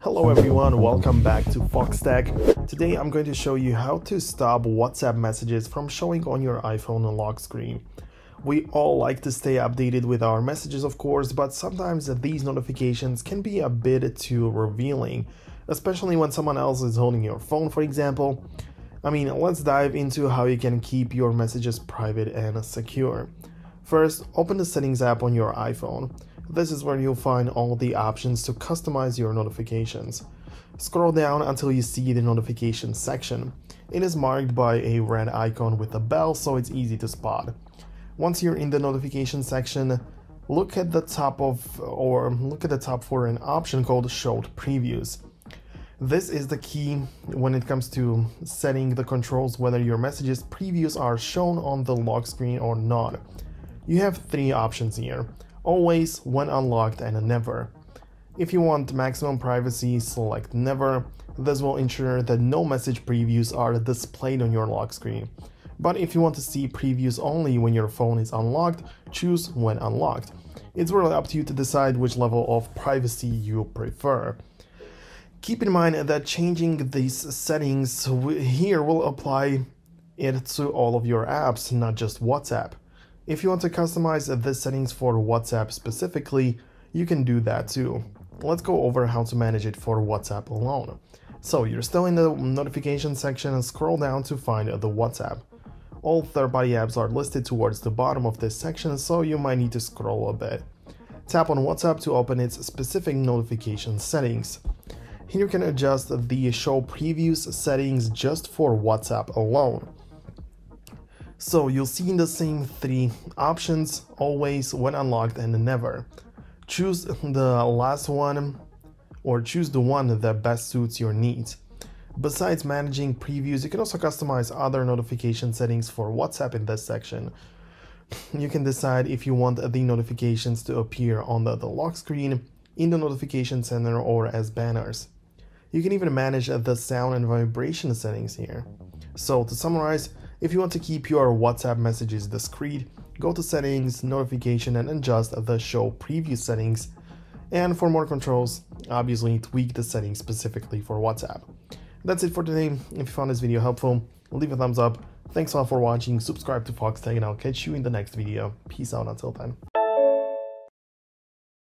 Hello everyone, welcome back to Foxtecc. Today I'm going to show you how to stop WhatsApp messages from showing on your iPhone lock screen. We all like to stay updated with our messages, of course, but sometimes these notifications can be a bit too revealing, especially when someone else is holding your phone, for example. I mean, let's dive into how you can keep your messages private and secure. First, open the Settings app on your iPhone. This is where you'll find all the options to customize your notifications. Scroll down until you see the notification section. It is marked by a red icon with a bell, so it's easy to spot. Once you're in the notification section, look at the top for an option called Short Previews. This is the key when it comes to setting the controls whether your messages previews are shown on the lock screen or not. You have three options here: always, when unlocked, and never. If you want maximum privacy, select never. This will ensure that no message previews are displayed on your lock screen. But if you want to see previews only when your phone is unlocked, choose when unlocked. It's really up to you to decide which level of privacy you prefer. Keep in mind that changing these settings here will apply it to all of your apps, not just WhatsApp. If you want to customize the settings for WhatsApp specifically, you can do that too. Let's go over how to manage it for WhatsApp alone. So you're still in the notification section and scroll down to find the WhatsApp. All third-party apps are listed towards the bottom of this section, so you might need to scroll a bit. Tap on WhatsApp to open its specific notification settings. Here you can adjust the Show Previews settings just for WhatsApp alone. So you'll see the same three options: always, when unlocked, and never. Choose the last one, or choose the one that best suits your needs. Besides managing previews, you can also customize other notification settings for WhatsApp in this section. You can decide if you want the notifications to appear on the lock screen, in the notification center, or as banners. You can even manage the sound and vibration settings here. So to summarize, if you want to keep your WhatsApp messages discreet, go to Settings, Notification, and adjust the Show Preview settings. And for more controls, obviously tweak the settings specifically for WhatsApp. That's it for today. If you found this video helpful, leave a thumbs up. Thanks all for watching, subscribe to Foxtecc, and I'll catch you in the next video. Peace out until then.